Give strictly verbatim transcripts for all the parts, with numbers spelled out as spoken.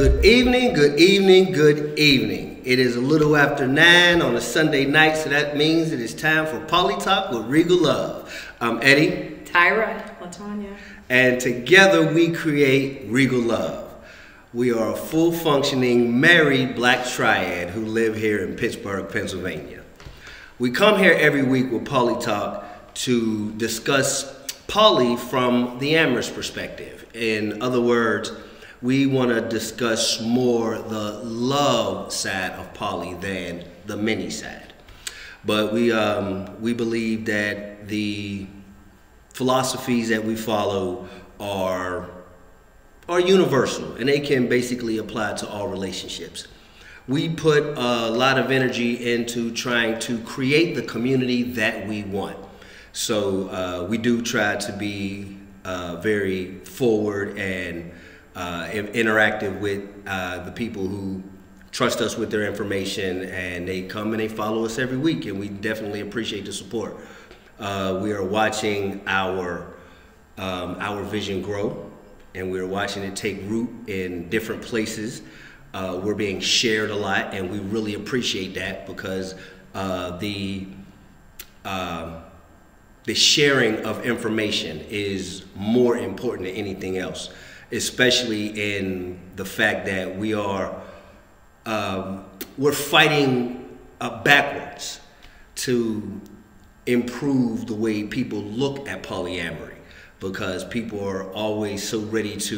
Good evening, good evening, good evening. It is a little after nine on a Sunday night, so that means it is time for Poly Talk with Regal Love. I'm Eddie. Tyra. LaTanya. And together we create Regal Love. We are a full functioning married black triad who live here in Pittsburgh, Pennsylvania. We come here every week with Poly Talk to discuss poly from the Amherst perspective. In other words, we want to discuss more the love side of poly than the mini side. But we, um, we believe that the philosophies that we follow are, are universal, and they can basically apply to all relationships. We put a lot of energy into trying to create the community that we want. So uh, we do try to be uh, very forward and Uh, interactive with uh, the people who trust us with their information, and they come and they follow us every week, and we definitely appreciate the support. Uh, we are watching our um, our vision grow, and we're watching it take root in different places. Uh, we're being shared a lot, and we really appreciate that, because uh, the uh, the sharing of information is more important than anything else, especially in the fact that we are um, we're fighting uh, backwards to improve the way people look at polyamory, because people are always so ready to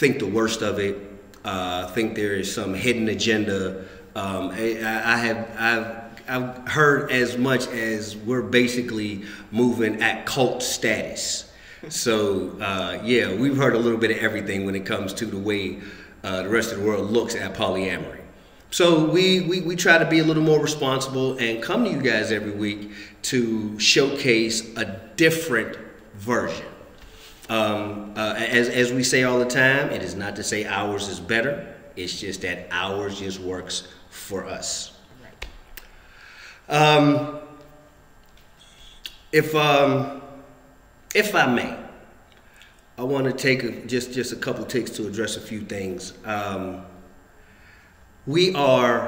think the worst of it, uh, think there is some hidden agenda. Um, I, I have I've I've heard as much as we're basically moving at cult status. So, uh, yeah, we've heard a little bit of everything when it comes to the way uh, the rest of the world looks at polyamory. So we, we, we try to be a little more responsible and come to you guys every week to showcase a different version. Um, uh, as, as we say all the time, it is not to say ours is better. It's just that ours just works for us. Um, if... Um, If I may, I want to take a, just, just a couple takes to address a few things. Um, we are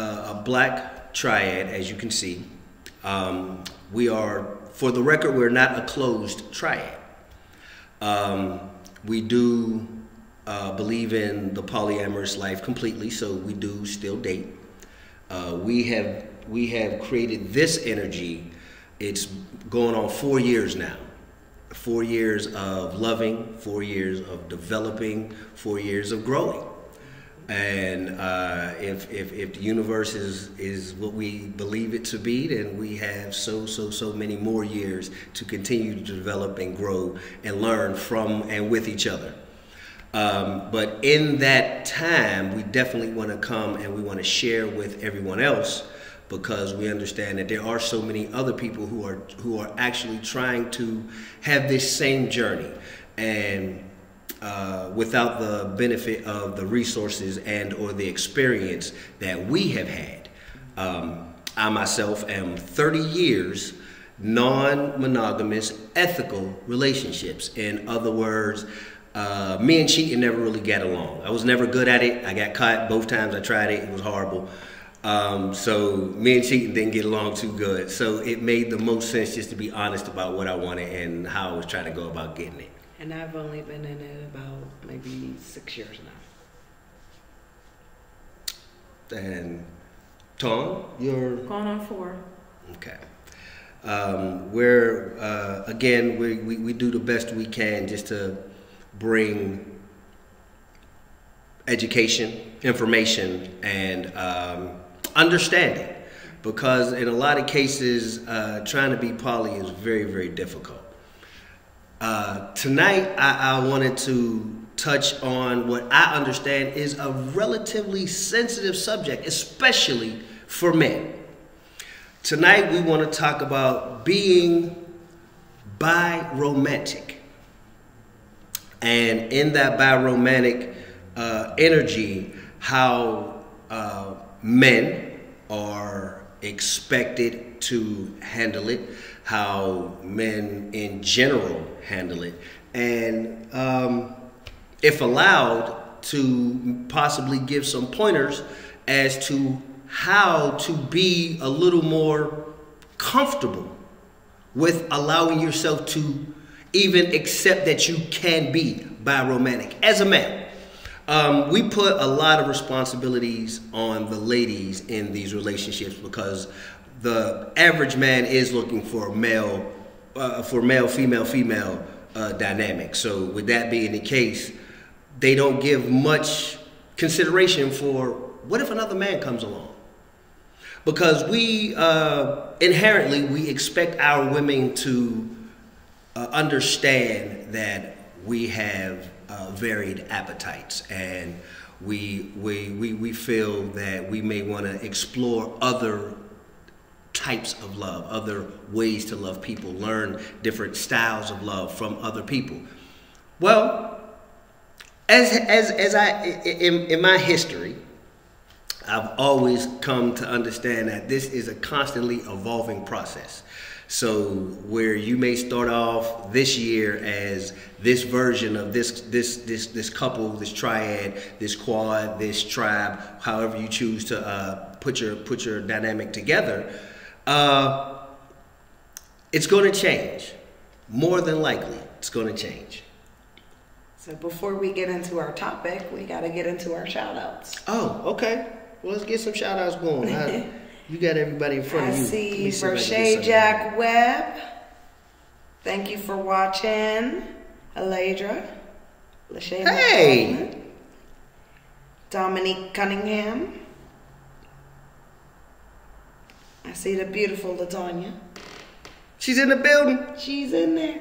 uh, a black triad, as you can see. Um, we are, for the record, we're not a closed triad. Um, we do uh, believe in the polyamorous life completely, so we do still date. Uh, we have, we have created this energy. It's going on four years now. Four years of loving, four years of developing, four years of growing. And uh, if, if, if the universe is, is what we believe it to be, then we have so, so, so many more years to continue to develop and grow and learn from and with each other. Um, but in that time, we definitely want to come and we want to share with everyone else, because we understand that there are so many other people who are who are actually trying to have this same journey, and uh, without the benefit of the resources and or the experience that we have had. Um, I myself am thirty years non-monogamous ethical relationships. In other words, uh, me and cheating never really got along. I was never good at it. I got caught both times I tried it. It was horrible. Um, so me and cheating didn't get along too good. So it made the most sense just to be honest about what I wanted and how I was trying to go about getting it. And I've only been in it about maybe six years now. And Tom, you're? Going on four. Okay. Um, we're, uh, again, we, we, we do the best we can just to bring education, information, and um, understanding, because in a lot of cases uh, trying to be poly is very, very difficult. Uh, tonight I, I wanted to touch on what I understand is a relatively sensitive subject, especially for men. Tonight we want to talk about being bi-romantic, and in that bi-romantic uh, energy, how uh, men are expected to handle it, how men in general handle it, and um, if allowed, to possibly give some pointers as to how to be a little more comfortable with allowing yourself to even accept that you can be biromantic as a man. Um, we put a lot of responsibilities on the ladies in these relationships because the average man is looking for male, uh, for male, female, female uh, dynamic. So with that being the case, they don't give much consideration for what if another man comes along? Because we, uh, inherently, we expect our women to uh, understand that we have uh, varied appetites, and we, we, we, we feel that we may want to explore other types of love, other ways to love people, learn different styles of love from other people. Well, as, as, as I, in, in my history, I've always come to understand that this is a constantly evolving process. So where you may start off this year as this version of this, this, this, this couple, this triad, this quad, this tribe, however you choose to uh, put your, put your dynamic together, uh, it's going to change. More than likely, it's going to change. So before we get into our topic, we got to get into our shout outs. Oh, okay. Well, let's get some shout outs going. I, you got everybody in front I of you. See, see Roche Jack Webb. Thank you for watching. Aladra. Lashayna hey. Coleman. Dominique Cunningham. I see the beautiful Latonya. She's in the building. She's in there.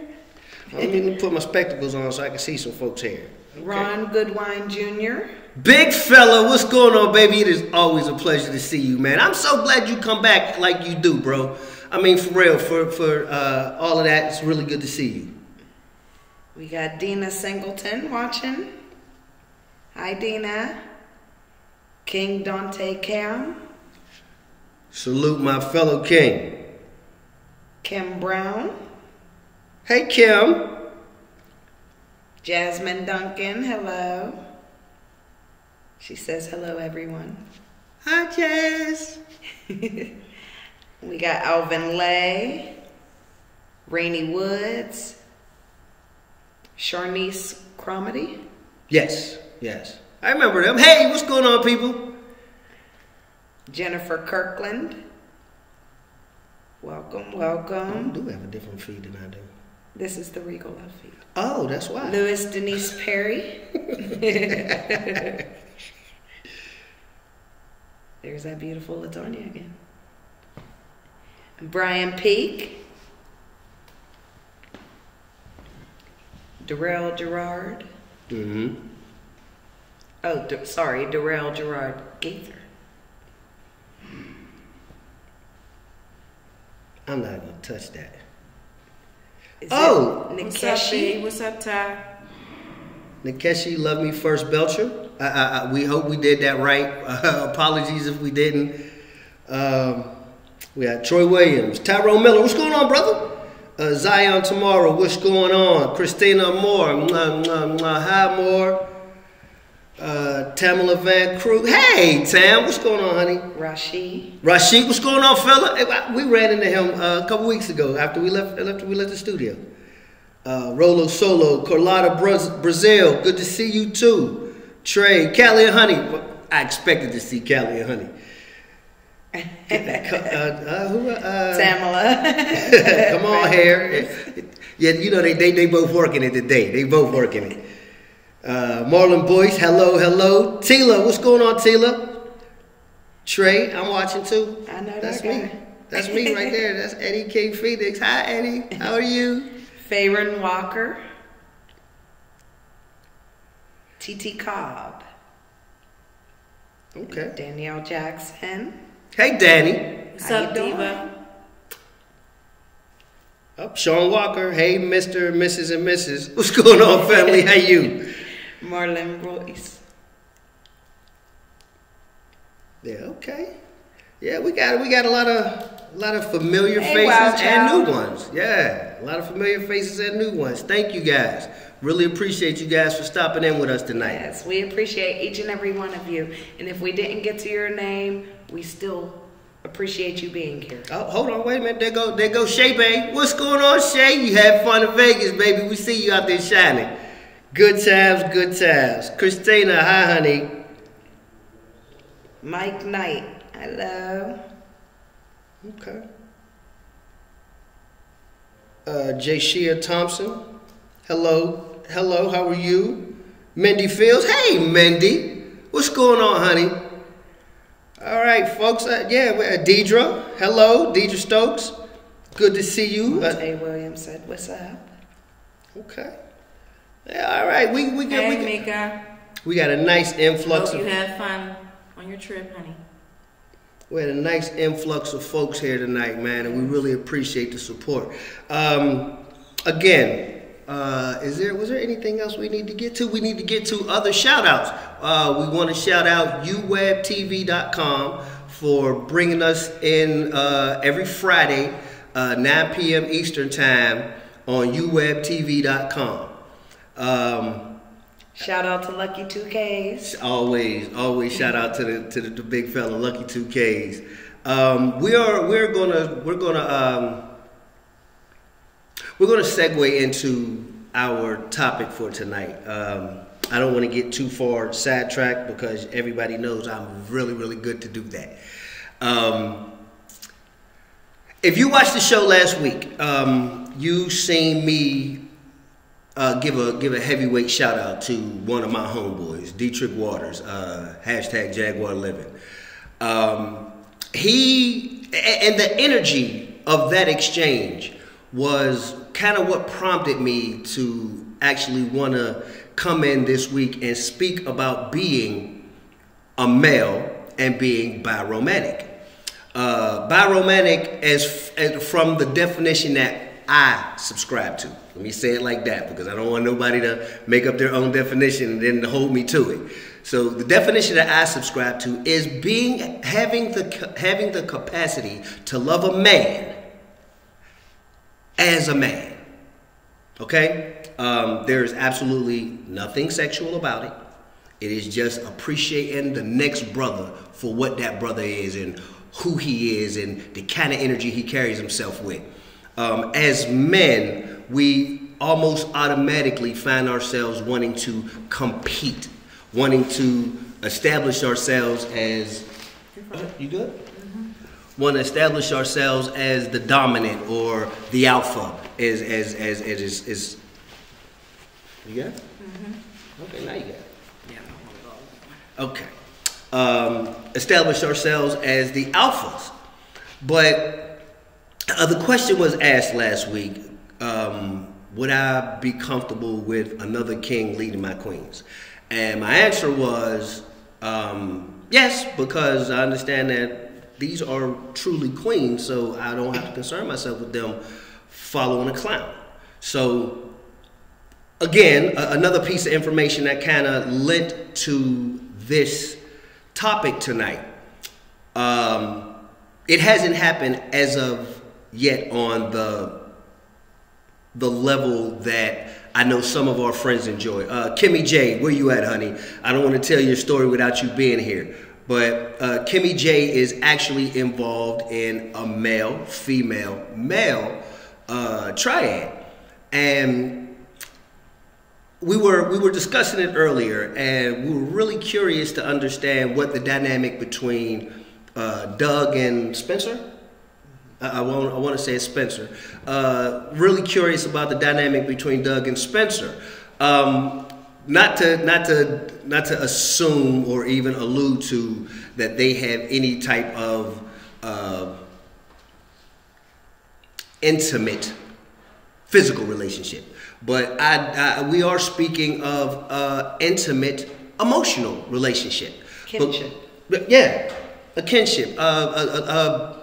I'm going to put my spectacles on so I can see some folks here. Okay. Ron Goodwine Junior Big fella, what's going on, baby? It is always a pleasure to see you, man. I'm so glad you come back like you do, bro. I mean, for real, for, for uh, all of that, it's really good to see you. We got Dina Singleton watching. Hi, Dina. King Dante Cam. Salute my fellow king. Kim Brown. Hey, Kim. Jasmine Duncan, hello. She says hello, everyone. Hi, Jazz. We got Alvin Lay, Rainey Woods, Sharnice Cromedy. Yes, yes. I remember them. Hey, what's going on, people? Jennifer Kirkland. Welcome, welcome. I do have a different feed than I do. This is the Regal Love feed. Oh, that's why. Louis Denise Perry. There's that beautiful Latonya again. Brian Peake. Darrell Gerard. Mm-hmm. Oh, sorry, Darrell Gerard Gaither. I'm not going to touch that. Is oh, Nikeshi, what's up, what's up, Ty? Nikeshi, love me first, Belcher. I, I, I, we hope we did that right. Uh, apologies if we didn't. Um, we got Troy Williams, Tyrone Miller. What's going on, brother? Uh, Zion Tomorrow. What's going on? Christina Moore. Mwah, mwah, mwah. Hi, Moore. Uh, Tamala Van Crew. Hey, Tam, what's going on, honey? Rashid. Rashid, what's going on, fella? We ran into him uh, a couple weeks ago after we left after we left the studio. Uh, Rolo Solo, Carlotta Brazil, good to see you too. Trey, Callie and Honey. I expected to see Callie and Honey. uh, uh, who, uh, Tamala. Come on here. Yeah, you know they, they they both working it today. They both working it. Uh, Marlon Boyce, hello, hello. Tila, what's going on, Tila? Trey, I'm watching too. I know that's that me. That's me right there. That's Eddie King Phoenix. Hi, Eddie. How are you? Farron Walker. T T Cobb. Okay. And Danielle Jackson. Hey, Danny. What's How up, Diva? Up, Sean Walker. Hey, Mister, Missus, and Missus What's going on, family? How you? Marlon Royce. Yeah, okay. Yeah, we got we got a lot of a lot of familiar hey, faces and new ones. Yeah, a lot of familiar faces and new ones. Thank you guys. Really appreciate you guys for stopping in with us tonight. Yes, we appreciate each and every one of you. And if we didn't get to your name, we still appreciate you being here. Oh, hold on, wait a minute. There go, there go Shay Bay. What's going on, Shay? You had fun in Vegas, baby. We see you out there shining. Good times, good times. Christina, hi, honey. Mike Knight, hello. Okay. Uh, Jayshia Thompson, hello. Hello, how are you? Mindy Fields. Hey, Mindy. What's going on, honey? All right, folks. Uh, yeah, Deidre. Hello, Deidre Stokes. Good to see you. Monte uh, Williams said, what's up? Okay. Yeah, all right. We, we, get, hey, we, get, Mika. We got a nice influx. Hope you of, had fun on your trip, honey. We had a nice influx of folks here tonight, man, and we really appreciate the support. Um, again... Uh, is there, was there anything else we need to get to? We need to get to other shout outs. Uh, we want to shout out u web t v dot com for bringing us in uh, every Friday, uh, nine p m Eastern time on u web t v dot com. Um, shout out to Lucky two Ks. Always, always shout out to the, to the, the big fella, Lucky two Ks. Um, we are, we're gonna, we're gonna, um, We're going to segue into our topic for tonight. Um, I don't want to get too far sidetracked because everybody knows I'm really, really good to do that. Um, if you watched the show last week, um, you seen me uh, give a give a heavyweight shout out to one of my homeboys, Dietrich Waters, uh, hashtag Jaguar Living. Um, he and the energy of that exchange was kind of what prompted me to actually want to come in this week and speak about being a male and being biromantic. Uh, biromantic as, as from the definition that I subscribe to. Let me say it like that because I don't want nobody to make up their own definition and then hold me to it. So the definition that I subscribe to is being having the having the capacity to love a man as a man, okay? Um, there is absolutely nothing sexual about it. It is just appreciating the next brother for what that brother is and who he is and the kind of energy he carries himself with. Um, as men, we almost automatically find ourselves wanting to compete, wanting to establish ourselves as, uh, you good? Want to establish ourselves as the dominant or the alpha, as as as it is, is. You got it? Mm-hmm. Okay, now you got it. Yeah, I don't want to go. Okay, um, establish ourselves as the alphas, but uh, the question was asked last week: um, would I be comfortable with another king leading my queens? And my answer was um, yes, because I understand that. These are truly queens, so I don't have to concern myself with them following a clown. So, again, a, another piece of information that kind of lent to this topic tonight. Um, it hasn't happened as of yet on the, the level that I know some of our friends enjoy. Uh, Kimmy J, where you at, honey? I don't want to tell your story without you being here. But uh, Kimmy J is actually involved in a male, female, male uh, triad, and we were we were discussing it earlier, and we were really curious to understand what the dynamic between uh, Doug and Spencer. I, I want I want to say it's Spencer. Uh, really curious about the dynamic between Doug and Spencer. Um, Not to not to not to assume or even allude to that they have any type of uh, intimate physical relationship, but I, I we are speaking of uh, intimate emotional relationship, kinship. But, yeah, a kinship, uh, a, a,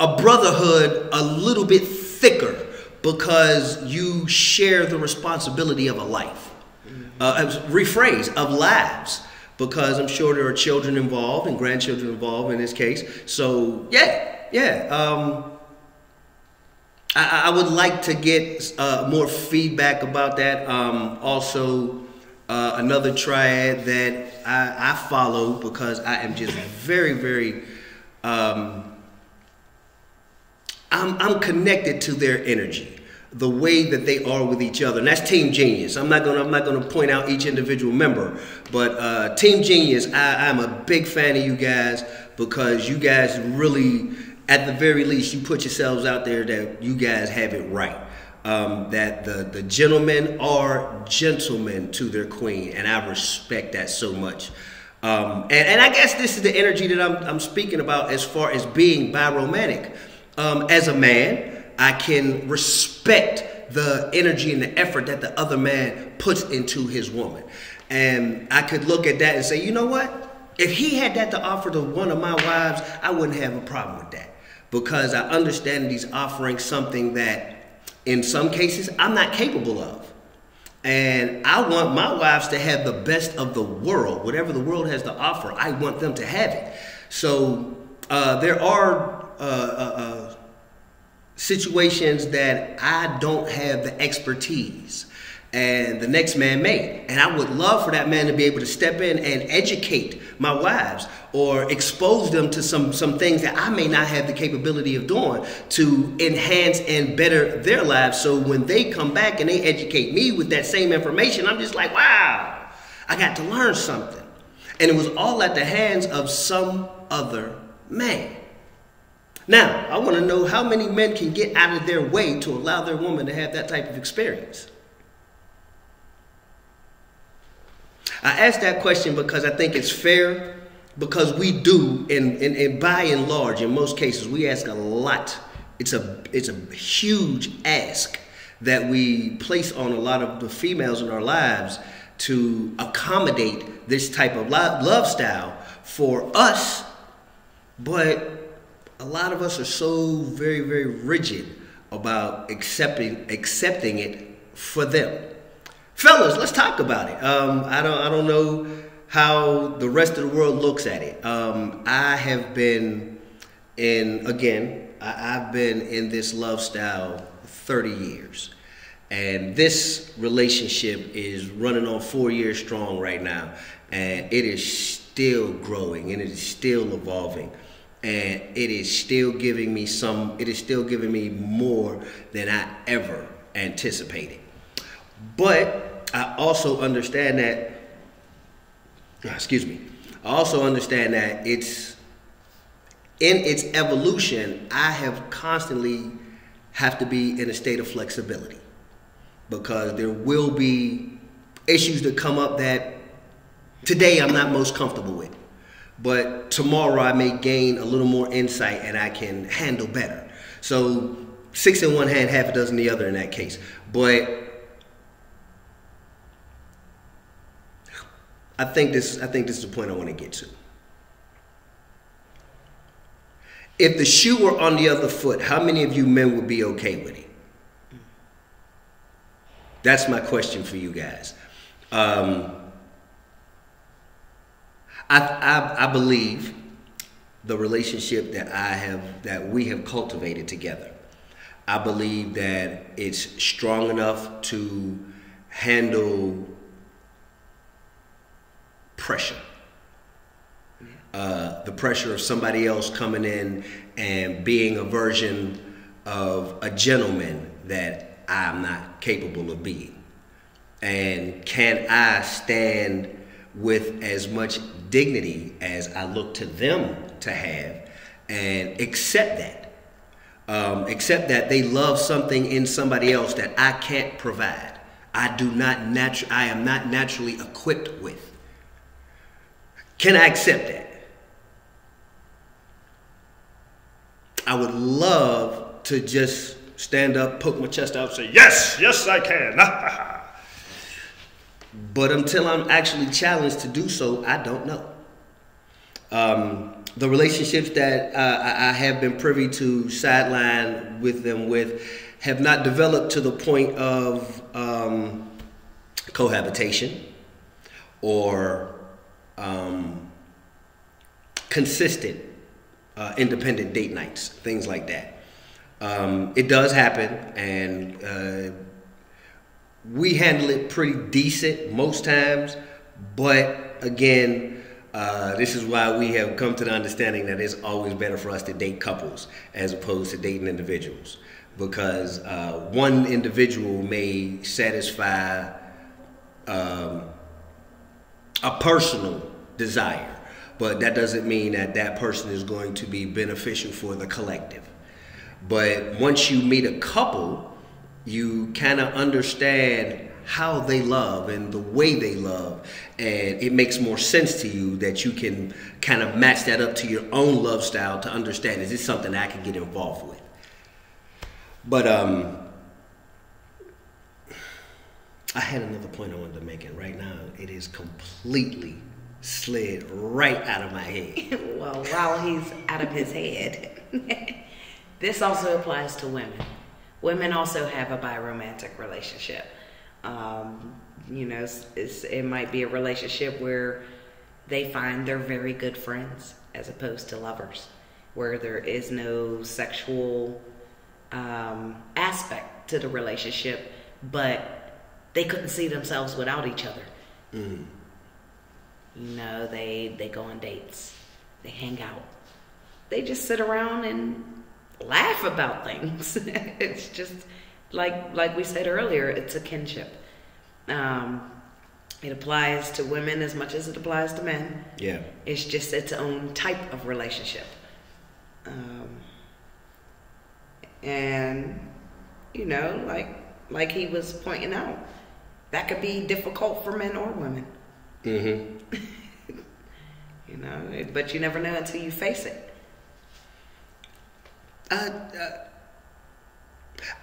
a brotherhood, a little bit thicker because you share the responsibility of a life. Uh, rephrase of lives, because I'm sure there are children involved and grandchildren involved in this case. So yeah, yeah. Um, I, I would like to get uh, more feedback about that. Um, also, uh, another triad that I, I follow because I am just very, very, um, I'm, I'm connected to their energy, the way that they are with each other, and that's Team Genius. I'm not gonna, I'm not gonna point out each individual member, but uh, Team Genius, I, I'm a big fan of you guys because you guys really, at the very least, you put yourselves out there that you guys have it right. Um, that the, the gentlemen are gentlemen to their queen, and I respect that so much. Um, and, and I guess this is the energy that I'm, I'm speaking about as far as being bi-romantic. Um, as a man, I can respect the energy and the effort that the other man puts into his woman. And I could look at that and say, you know what? If he had that to offer to one of my wives, I wouldn't have a problem with that, because I understand that he's offering something that in some cases I'm not capable of. And I want my wives to have the best of the world. Whatever the world has to offer, I want them to have it. So uh, there are uh, uh, uh, situations that I don't have the expertise and the next man may. And I would love for that man to be able to step in and educate my wives or expose them to some, some things that I may not have the capability of doing to enhance and better their lives. So when they come back and they educate me with that same information, I'm just like, wow, I got to learn something. And it was all at the hands of some other man. Now, I want to know how many men can get out of their way to allow their woman to have that type of experience. I asked that question because I think it's fair, because we do, and, and, and by and large, in most cases, we ask a lot. It's a, it's a huge ask that we place on a lot of the females in our lives to accommodate this type of love, love style for us, but a lot of us are so very, very rigid about accepting, accepting it for them. Fellas, let's talk about it. Um, I don't, I don't know how the rest of the world looks at it. Um, I have been in, again, I, I've been in this love style thirty years. And this relationship is running on four years strong right now. And it is still growing and it is still evolving. And it is still giving me some, it is still giving me more than I ever anticipated. But I also understand that, excuse me, I also understand that it's, in its evolution, I have constantly have to be in a state of flexibility, because there will be issues that come up that today I'm not most comfortable with, but tomorrow I may gain a little more insight and I can handle better. So six in one hand, half a dozen in the other in that case. But I think this, I think this is the point I want to get to. If the shoe were on the other foot, how many of you men would be okay with it? That's my question for you guys. Um, I, I, I believe the relationship that I have, that we have cultivated together, I believe that it's strong enough to handle pressure. Uh, the pressure of somebody else coming in and being a version of a gentleman that I'm not capable of being. And can I stand with as much dignity as I look to them to have and accept that? Um, accept that they love something in somebody else that I can't provide. I do not natu- I am not naturally equipped with. Can I accept that? I would love to just stand up, poke my chest out, and say, yes, yes, I can. But until I'm actually challenged to do so, I don't know. Um, the relationships that uh, I have been privy to, sideline with them with, have not developed to the point of um, cohabitation or Um, consistent, uh, independent date nights, things like that. Um, it does happen, and uh, we handle it pretty decent most times. But again, uh, this is why we have come to the understanding that it's always better for us to date couples as opposed to dating individuals, because uh, one individual may satisfy um, a personal desire, but that doesn't mean that that person is going to be beneficial for the collective. But once you meet a couple, you kind of understand how they love and the way they love, and it makes more sense to you that you can kind of match that up to your own love style to understand, is this something I can get involved with? But um, I had another point I wanted to make, and right now it is completely slid right out of my head. Well, while he's out of his head, this also applies to women. Women also have a biromantic relationship. Um, you know, it's, it's, it might be a relationship where they find they're very good friends as opposed to lovers, where there is no sexual Um, aspect to the relationship, but they couldn't see themselves without each other. Mm. You know, they they go on dates, they hang out, they just sit around and laugh about things. It's just like like we said earlier, it's a kinship. Um, it applies to women as much as it applies to men. Yeah, it's just its own type of relationship. Um, And, you know, like like he was pointing out, that could be difficult for men or women. Mm-hmm. You know, but you never know until you face it. I, I,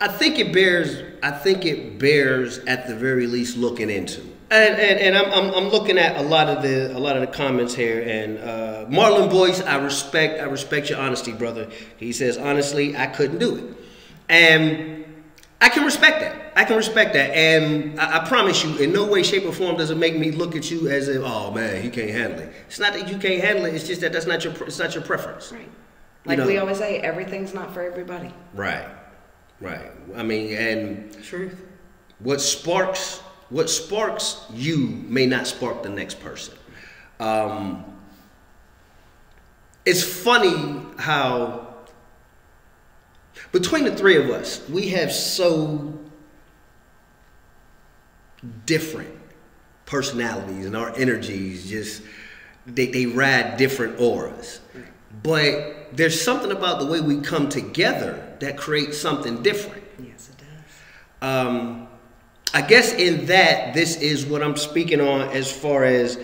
I think it bears. I think it bears at the very least looking into. And and, and I'm, I'm I'm looking at a lot of the a lot of the comments here, and uh, Marlon Boyce, I respect I respect your honesty, brother. He says, honestly, I couldn't do it, and I can respect that. I can respect that, and I, I promise you, in no way, shape, or form does it make me look at you as if, oh man, he can't handle it. It's not that you can't handle it. It's just that that's not your it's not your preference. Right. Like you know? We always say, everything's not for everybody. Right. Right. I mean, and truth. What sparks. What sparks you may not spark the next person. Um, it's funny how between the three of us, we have so different personalities, and our energies just, they, they ride different auras. But there's something about the way we come together that creates something different. Yes, it does. Um, I guess in that, this is what I'm speaking on as far as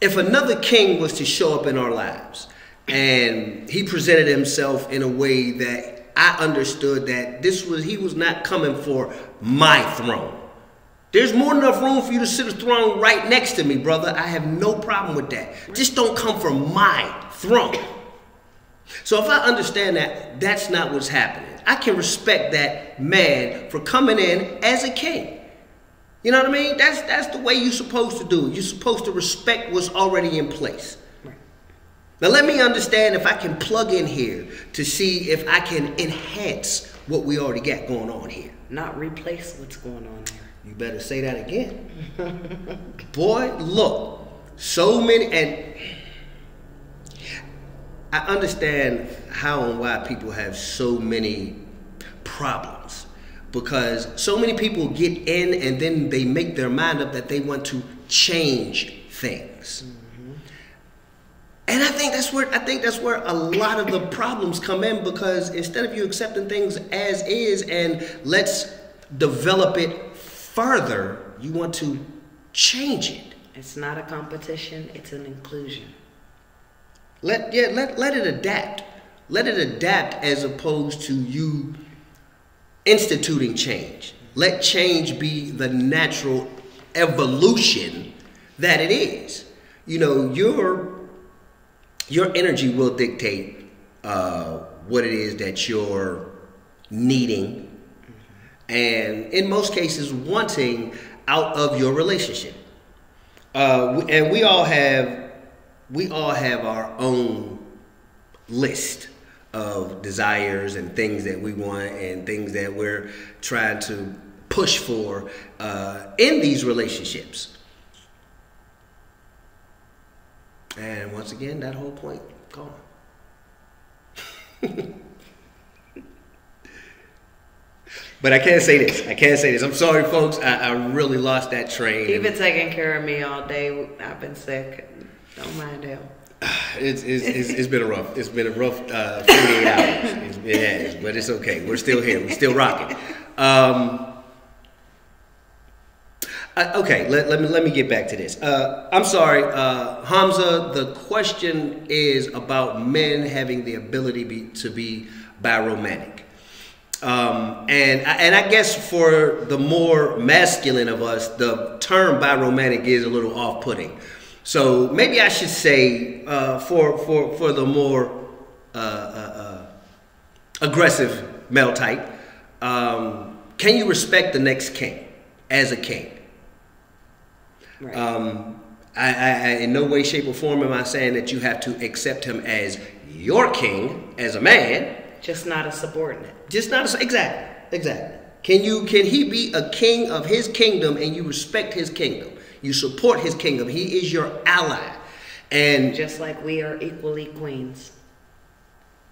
if another king was to show up in our lives and he presented himself in a way that I understood that this was, he was not coming for my throne. There's more than enough room for you to sit a throne right next to me, brother. I have no problem with that. Just don't come for my throne. So if I understand that, that's not what's happening. I can respect that man for coming in as a king. You know what I mean? That's that's the way you're supposed to do it. You're supposed to respect what's already in place. Right. Now let me understand if I can plug in here to see if I can enhance what we already got going on here. Not replace what's going on here. You better say that again. Boy, look. So many, and I understand how and why people have so many problems, because so many people get in and then they make their mind up that they want to change things. Mm-hmm. And I think that's where I think that's where a lot of the problems come in, because instead of you accepting things as is and let's develop it further, you want to change it. It's not a competition, it's an inclusion. Let, yeah, let, let it adapt. Let it adapt as opposed to you instituting change. Let change be the natural evolution that it is. You know, your, your energy will dictate uh, what it is that you're needing and, in most cases, wanting out of your relationship. Uh, and we all have... We all have our own list of desires and things that we want and things that we're trying to push for uh, in these relationships. And once again, that whole point gone. But I can't say this. I can't say this. I'm sorry, folks. I, I really lost that train. You've been taking care of me all day. I've been sick. Don't mind him. It's, it's, it's, it's been a rough. It's been a rough uh, forty-eight hours. It has, but it's okay. We're still here. We're still rocking. Um, I, okay, let, let me let me get back to this. Uh, I'm sorry, uh, Hamza. The question is about men having the ability be, to be biromantic. Um, and, and I guess for the more masculine of us, the term biromantic is a little off-putting. So maybe I should say uh, for, for, for the more uh, uh, aggressive male type, um, can you respect the next king as a king? Right. Um, I, I, in no way, shape, or form am I saying that you have to accept him as your king, as a man. Just not a subordinate. Just not a, exactly, exactly. Can you, can he be a king of his kingdom and you respect his kingdom? You support his kingdom. He is your ally. And just like we are equally queens.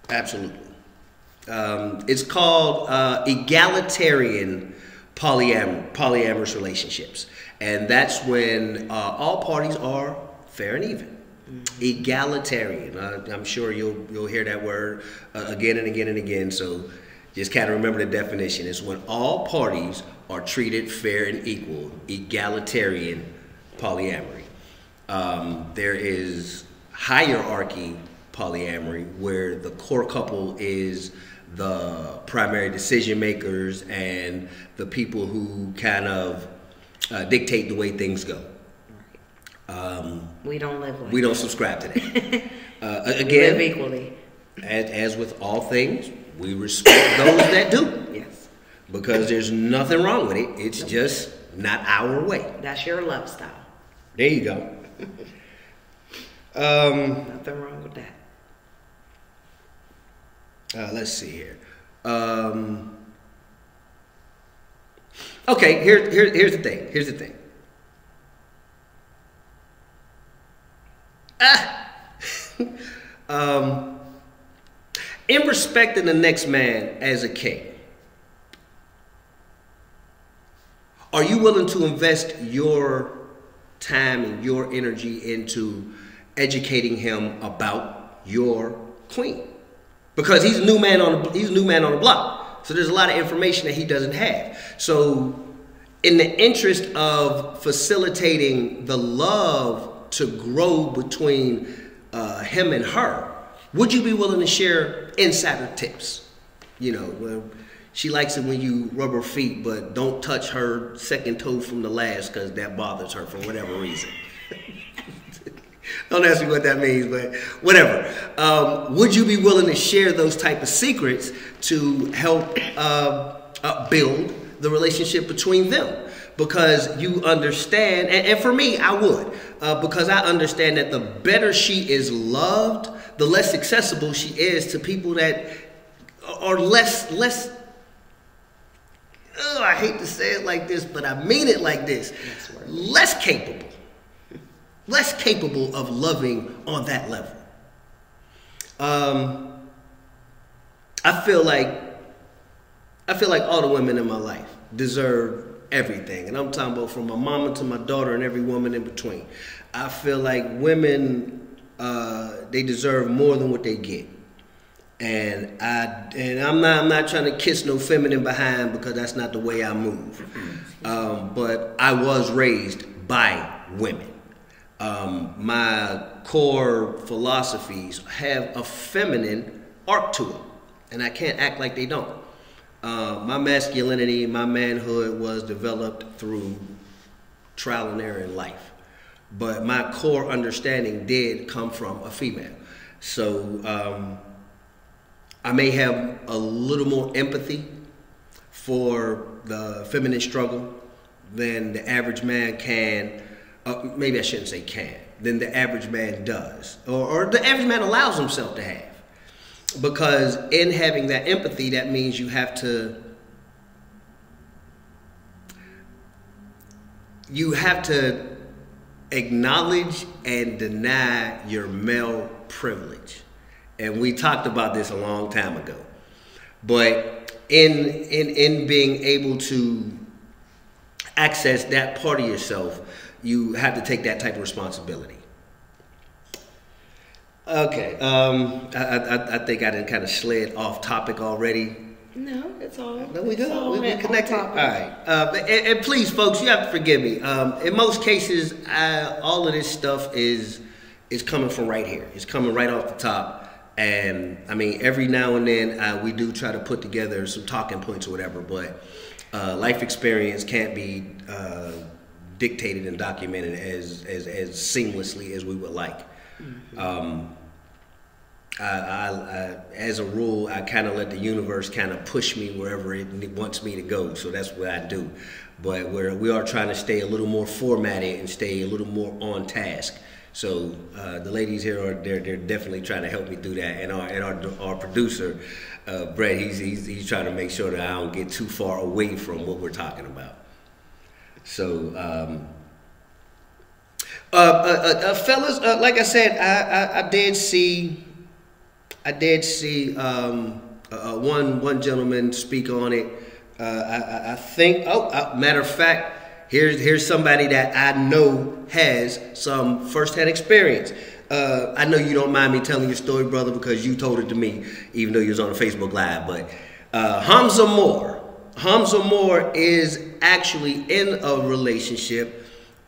Absolutely. Um, it's called uh, egalitarian polyam polyamorous relationships. And that's when uh, all parties are fair and even. Mm-hmm. Egalitarian. Uh, I'm sure you'll you'll hear that word uh, again and again and again. So just kind of remember the definition. It's when all parties are treated fair and equal. Egalitarian polyamory. Um, there is hierarchy polyamory, where the core couple is the primary decision makers and the people who kind of uh, dictate the way things go. Um, we don't live like We don't that. subscribe to that. Uh, again, we live equally. As, as with all things, we respect those that do. Yes. Because there's nothing wrong with it. It's nope. just not our way. That's your love style. There you go. um, nothing wrong with that. Uh, let's see here. Um, okay, here, here, here's the thing. Here's the thing. Ah. um, in respecting the next man as a king, are you willing to invest your time and your energy into educating him about your queen? Because he's a new man on the, he's a new man on the block, so there's a lot of information that he doesn't have. So, in the interest of facilitating the love to grow between uh, him and her, would you be willing to share insider tips? You know, well, she likes it when you rub her feet, but don't touch her second toe from the last because that bothers her for whatever reason. Don't ask me what that means, but whatever. Um, would you be willing to share those type of secrets to help uh, uh, build the relationship between them? Because you understand, and, and for me, I would. Uh, because I understand that the better she is loved, the less accessible she is to people that are less, less, oh, I hate to say it like this, but I mean it like this, less capable, less capable of loving on that level. Um, I feel like, I feel like all the women in my life deserve everything, and I'm talking about from my mama to my daughter and every woman in between. I feel like women, uh, they deserve more than what they get, and I and I'm not I'm not trying to kiss no feminine behind, because that's not the way I move. Um, but I was raised by women. Um, my core philosophies have a feminine arc to it, and I can't act like they don't. Uh, my masculinity, my manhood was developed through trial and error in life. But my core understanding did come from a female. So um, I may have a little more empathy for the feminine struggle than the average man can, uh, maybe I shouldn't say can, than the average man does, or, or the average man allows himself to have. Because in having that empathy, that means you have to, you have to acknowledge and deny your male privilege. And we talked about this a long time ago. But in, in, in being able to access that part of yourself, you have to take that type of responsibility. Okay, um, I, I, I think I didn't kind of slid off topic already. No, it's all. No, we good. All we, we connected. All right, uh, and, and please, folks, you have to forgive me. Um, in most cases, I, all of this stuff is is coming from right here. It's coming right off the top, and I mean, every now and then uh, we do try to put together some talking points or whatever. But uh, life experience can't be uh, dictated and documented as as as seamlessly as we would like. Mm-hmm. um, I, I, I, as a rule, I kind of let the universe kind of push me wherever it wants me to go, so that's what I do. But we're, we are trying to stay a little more formatted and stay a little more on task. So uh, the ladies here are they're, they're definitely trying to help me do that, and our and our, our producer uh, Brett, he's, he's he's trying to make sure that I don't get too far away from what we're talking about. So. Um, Uh, uh, uh, fellas, uh, like I said, I, I, I did see, I did see um, uh, one one gentleman speak on it. Uh, I, I think, oh, uh, matter of fact, here's here's somebody that I know has some firsthand experience. Uh, I know you don't mind me telling your story, brother, because you told it to me, even though you was on a Facebook Live. But uh, Hamza Moore, Hamza Moore is actually in a relationship.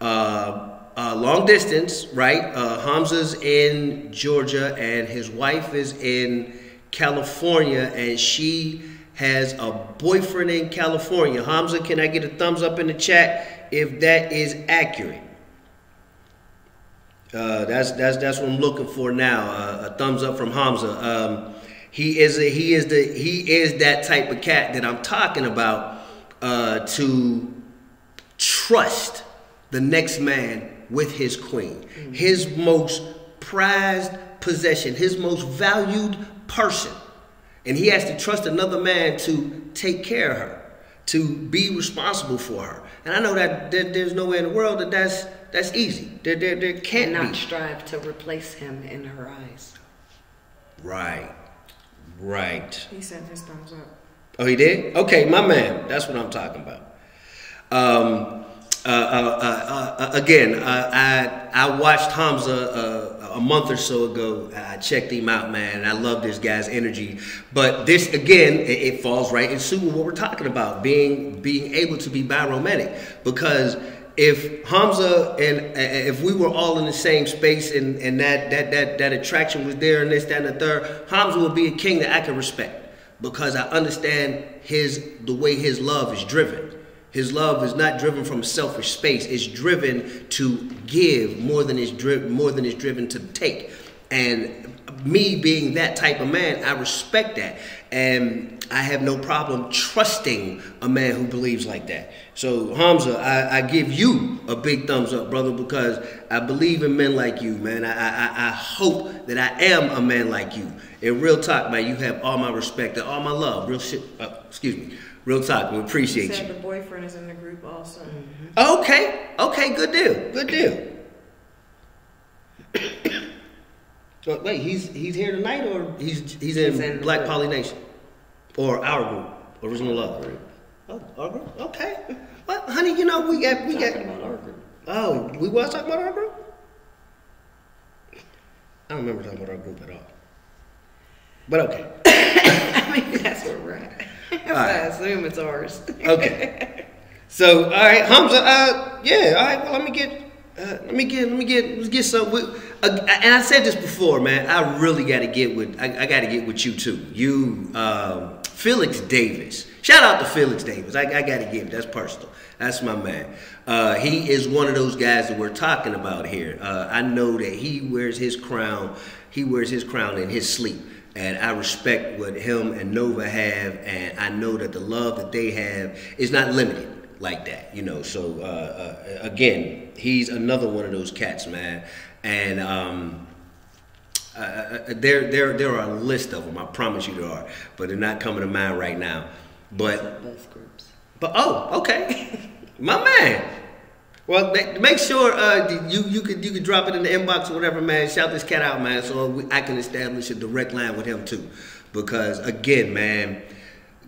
Uh, Uh, long distance, right? Uh, Hamza's in Georgia and his wife is in California, and she has a boyfriend in California. Hamza, can I get a thumbs up in the chat if that is accurate? Uh, that's that's that's what I'm looking for now. Uh, a thumbs up from Hamza. Um, he is a, he is the he is that type of cat that I'm talking about, uh, to trust the next man with his queen. Mm-hmm. His most prized possession, his most valued person. And he has to trust another man to take care of her, to be responsible for her. And I know that there's no way in the world that that's, that's easy. There, there, there can't not be. Not strive to replace him in her eyes. Right, right. He said his thumbs up. Oh, he did? Okay, my man, that's what I'm talking about. Um, Uh, uh, uh, uh, again, uh, I I watched Hamza uh, a month or so ago. I checked him out, man. I love this guy's energy. But this again, it, it falls right into what we're talking about: being being able to be biromantic. Because if Hamza and uh, if we were all in the same space and and that that that that attraction was there and this that and the third, Hamza would be a king that I can respect because I understand his the way his love is driven. His love is not driven from a selfish space. It's driven to give more than it's driven more than it's driven to take. And me being that type of man, I respect that, and I have no problem trusting a man who believes like that. So Hamza, I, I give you a big thumbs up, brother, because I believe in men like you, man. I, I I hope that I am a man like you. In real talk, man, you have all my respect and all my love. Real shit. Uh, excuse me. Real talk, we appreciate you. Said you. The boyfriend is in the group also. Mm-hmm. Okay, okay, good deal, good deal. So, wait, he's he's here tonight, or he's he's, he's in, in Black Poly Nation, or our group, Original Love group. Oh, our group. Okay. Well, honey, you know we got we talking got. About our group. Oh, we was talking about our group. I don't remember talking about our group at all. But okay. I mean, that's where we're at. Right. I assume it's ours. Okay. So, all right, Hamza. Uh, yeah. All right. Well, let me get. Uh, let me get. Let me get. Let's get some. Uh, and I said this before, man. I really got to get with. I, I got to get with you too. You, um, Felix Davis. Shout out to Felix Davis. I, I got to give. That's personal. That's my man. Uh, he is one of those guys that we're talking about here. Uh, I know that he wears his crown. He wears his crown in his sleep. And I respect what him and Nova have, and I know that the love that they have is not limited like that, you know. So, uh, uh, again, he's another one of those cats, man. And um, Uh, there, there, there are a list of them. I promise you there are, but they're not coming to mind right now. But bus groups. But oh, okay, my man. Well, make, make sure uh, you you could you could drop it in the inbox or whatever, man. Shout this cat out, man, so we, I can establish a direct line with him too. Because again, man,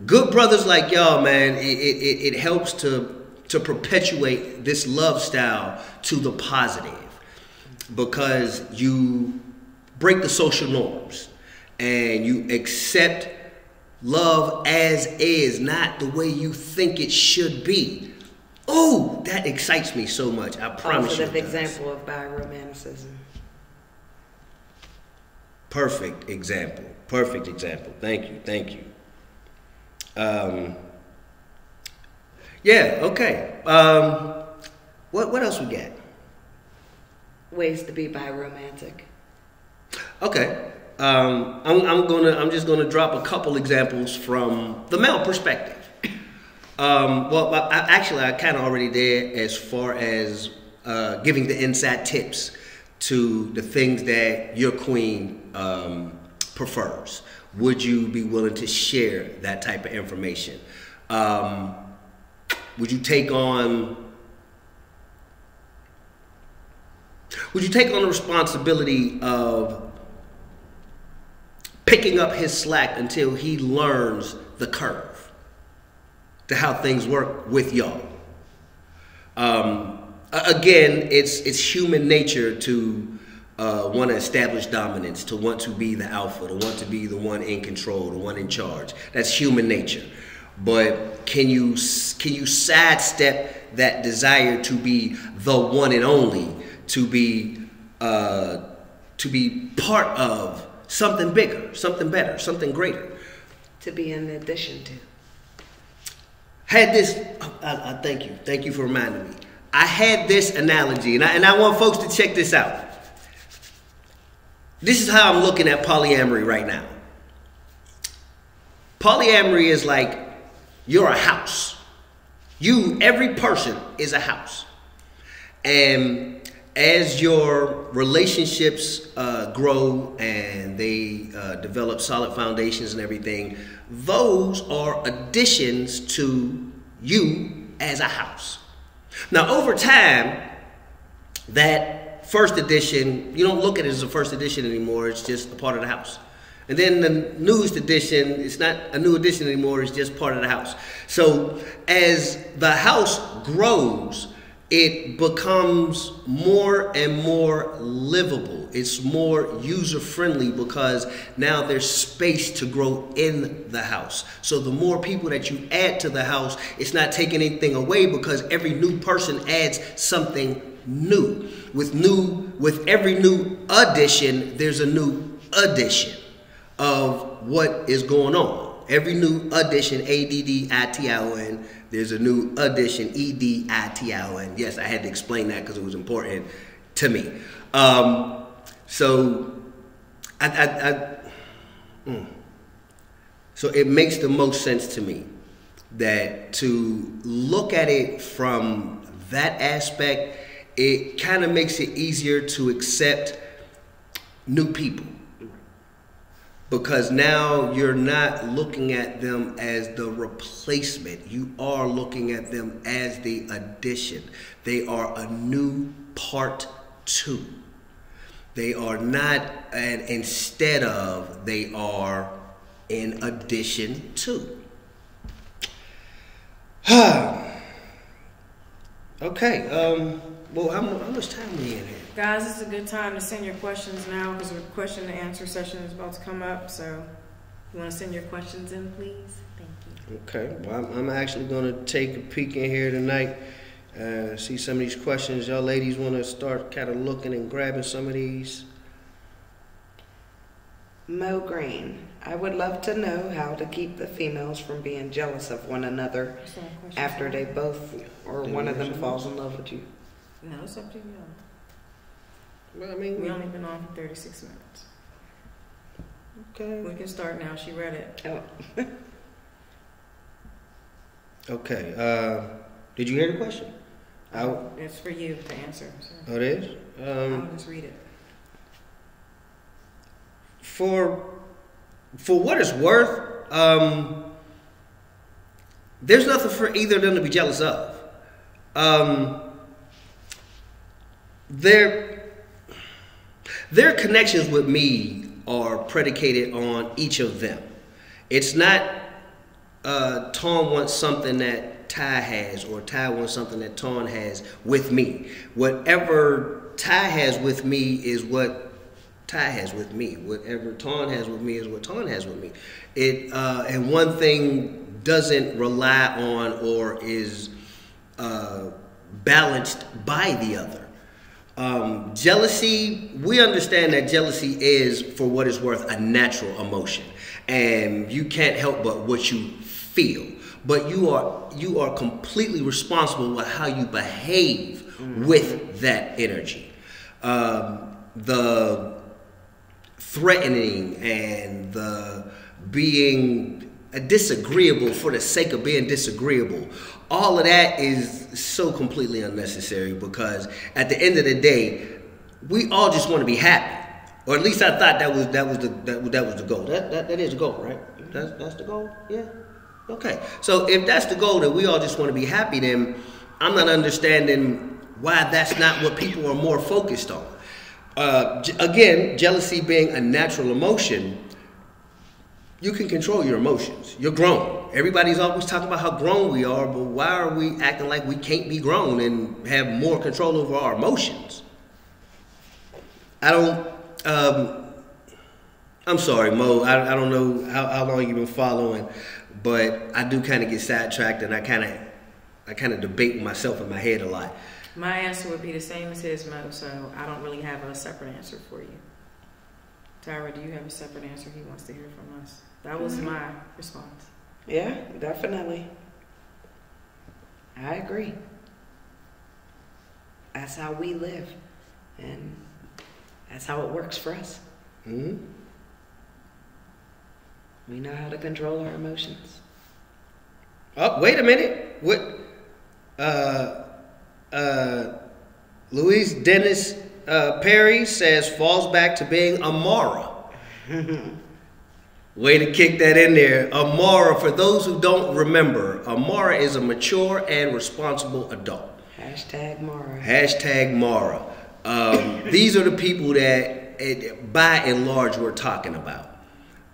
good brothers like y'all, man, it, it, it helps to to perpetuate this love style to the positive, because you break the social norms and you accept love as is, not the way you think it should be. Oh, that excites me so much. I promise you. Also, that's an example of biromanticism. Perfect example. Perfect example. Thank you. Thank you. Um, yeah, okay. Um, what, what else we got? Ways to be biromantic. Okay. Um, I'm, I'm gonna. I'm just gonna drop a couple examples from the male perspective. Um, well, I, actually, I kind of already did as far as uh, giving the inside tips to the things that your queen um, prefers. Would you be willing to share that type of information? Um, would you take on? Would you take on the responsibility of picking up his slack until he learns the curve to how things work with y'all? Um, again, it's it's human nature to uh, want to establish dominance, to want to be the alpha, to want to be the one in control, the one in charge. That's human nature. But can you can you sidestep that desire to be the one and only? To be, uh, to be part of something bigger, something better, something greater. To be in addition to. Had this, I, I thank you, thank you for reminding me. I had this analogy, and I, and I want folks to check this out. This is how I'm looking at polyamory right now. Polyamory is like you're a house. You, every person is a house, and as your relationships uh, grow and they uh, develop solid foundations and everything, those are additions to you as a house. Now, over time, that first edition, you don't look at it as a first edition anymore. It's just a part of the house. And then the newest edition, it's not a new edition anymore. It's just part of the house. So as the house grows, it becomes more and more livable. It's more user-friendly because now there's space to grow in the house. So the more people that you add to the house, it's not taking anything away because every new person adds something new. With new, with every new addition, there's a new addition of what is going on. Every new addition, A D D I T I O N, there's a new addition, E D I T I O N. Yes, I had to explain that because it was important to me. Um, so, I, I, I, mm. so it makes the most sense to me that to look at it from that aspect, it kind of makes it easier to accept new people. Because now you're not looking at them as the replacement. You are looking at them as the addition. They are a new part to. They are not an instead of, they are in addition to. Okay, um, well, how, how much time we in here? Guys, this is a good time to send your questions now because the question and answer session is about to come up. So you want to send your questions in, please? Thank you. Okay. Well, I'm, I'm actually going to take a peek in here tonight, uh, see some of these questions. Y'all ladies want to start kind of looking and grabbing some of these? Mo Green, I would love to know how to keep the females from being jealous of one another after they both or one of them falls in love with you. No, it's up to you. Well, I mean, we only been on for thirty-six minutes. Okay. We can start now. She read it. Oh. Okay. Uh, did you hear the question? I it's for you to answer. So. Oh, it is? Um, I'll just read it. for for what it's worth, um, there's nothing for either of them to be jealous of. Um, their their connections with me are predicated on each of them. It's not uh, Tom wants something that Ty has, or Ty wants something that Ton has with me. Whatever Ty has with me is what Ty has with me. Whatever Ton has with me is what Ton has with me. It uh, and one thing doesn't rely on or is uh, balanced by the other. Um, jealousy, we understand that jealousy is, for what it's worth, a natural emotion, and you can't help but what you feel. But you are you are completely responsible with how you behave mm. with that energy. Um, the threatening and the being disagreeable for the sake of being disagreeable, all of that is so completely unnecessary, because at the end of the day, we all just want to be happy. Or at least I thought that was that was the that, that was the goal. That, that that is the goal, right? That's that's the goal. Yeah. Okay, so if that's the goal, that we all just want to be happy, then I'm not understanding why that's not what people are more focused on. Uh, again, jealousy being a natural emotion, you can control your emotions. You're grown. Everybody's always talking about how grown we are, but why are we acting like we can't be grown and have more control over our emotions? I don't... Um, I'm sorry, Mo. I, I don't know how, how long you've been following, but I do kind of get sidetracked, and I kind of, I kind of debate myself in my head a lot. My answer would be the same as his, Mo. So I don't really have a separate answer for you. Tyra, do you have a separate answer? He wants to hear from us. That was mm-hmm. my response. Yeah, definitely. I agree. That's how we live, and that's how it works for us. Mm-hmm. We know how to control our emotions. Oh, wait a minute. What? Uh, uh, Louise Dennis uh, Perry says, falls back to being Amara. Way to kick that in there. Amara, for those who don't remember, Amara is a mature and responsible adult. Hashtag Mara. Hashtag Mara. Um, these are the people that, it, by and large, we're talking about.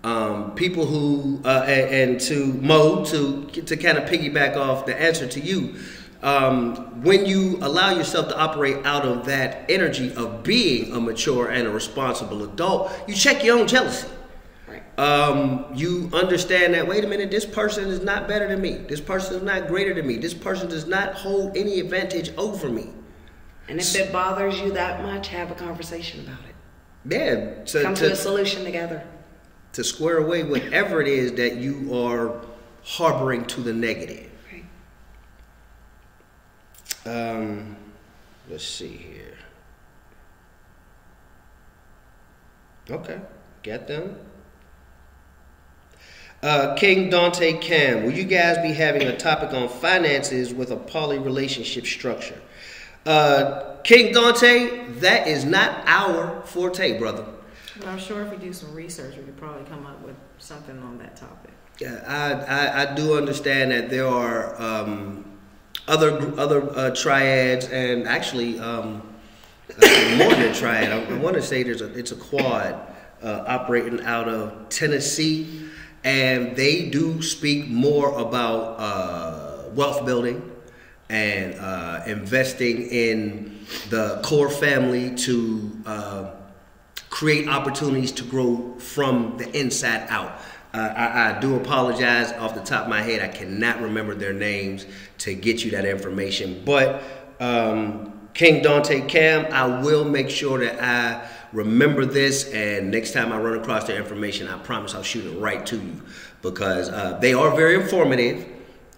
Um, people who, uh, and, and to Mo, to, to kind of piggyback off the answer to you, um, when you allow yourself to operate out of that energy of being a mature and a responsible adult, you check your own jealousy. Right. Um, you understand that, wait a minute, this person is not better than me. This person is not greater than me. This person does not hold any advantage over me. And if so, it bothers you that much, have a conversation about it. Yeah. So, Come to, to a solution together. To square away whatever it is that you are harboring to the negative. Right. Um, let's see here. Okay, got them. Uh, King Dante Cam, will you guys be having a topic on finances with a poly relationship structure? Uh, King Dante, that is not our forte, brother. But I'm sure if we do some research, we could probably come up with something on that topic. Yeah, I, I, I do understand that there are um, other other uh, triads, and actually um, more than a triad. I, I want to say there's a it's a quad uh, operating out of Tennessee, and they do speak more about uh, wealth building and uh, investing in the core family to. Uh, create opportunities to grow from the inside out. Uh, I, I do apologize off the top of my head. I cannot remember their names to get you that information. But um, King Dante Cam, I will make sure that I remember this, and next time I run across their information, I promise I'll shoot it right to you, because uh, they are very informative.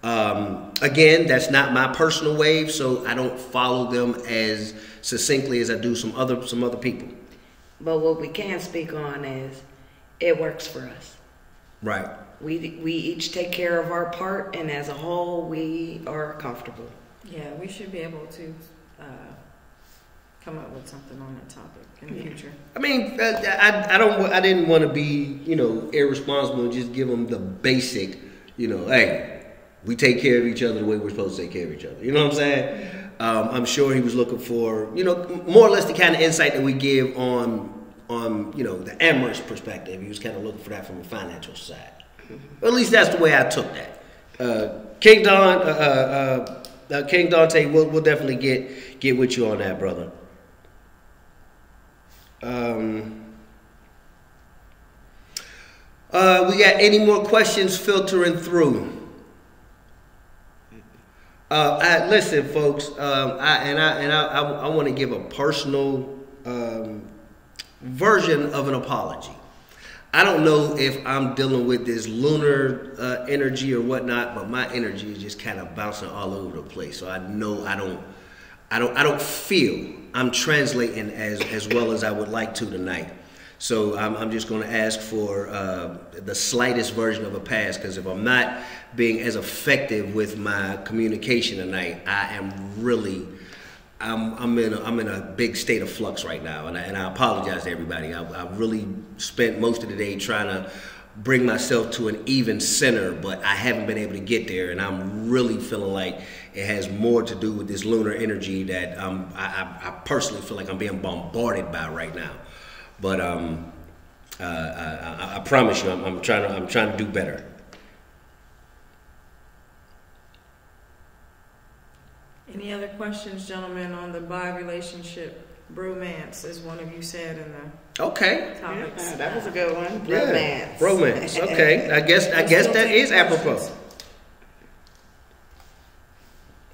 Um, again, that's not my personal wave, so I don't follow them as succinctly as I do some other, some other people. But what we can speak on is it works for us. Right. We, we each take care of our part, and as a whole, we are comfortable. Yeah, we should be able to uh, come up with something on that topic in the future. I mean, I, I, I don't, I didn't want to be, you know, irresponsible and just give them the basic, you know, hey, we take care of each other the way we're supposed to take care of each other. You know what I'm saying? Um, I'm sure he was looking for, you know, more or less the kind of insight that we give on, on, you know, the Amherst perspective. He was kind of looking for that from a financial side. Mm-hmm. At least that's the way I took that. Uh, King Don, uh, uh, uh, King Dante, we'll, we'll definitely get get with you on that, brother. Um, uh, we got any more questions filtering through? Uh, I, listen, folks, um, I, and I and I, I, I want to give a personal um, version of an apology. I don't know if I'm dealing with this lunar uh, energy or whatnot, but my energy is just kind of bouncing all over the place. So I know I don't, I don't, I don't feel I'm translating as as well as I would like to tonight. So I'm, I'm just going to ask for uh, the slightest version of a pass, because if I'm not being as effective with my communication tonight, I am really, I'm, I'm, in, a, I'm in a big state of flux right now. And I, and I apologize to everybody. I, I really spent most of the day trying to bring myself to an even center, but I haven't been able to get there. And I'm really feeling like it has more to do with this lunar energy that um, I, I, I personally feel like I'm being bombarded by right now. But um, uh, I, I promise you, I'm, I'm trying to. I'm trying to do better. Any other questions, gentlemen, on the bi relationship bromance? As one of you said in the okay topics, yeah, that was a good one. Yeah. Bromance, bromance. Okay, I guess I guess that is apropos.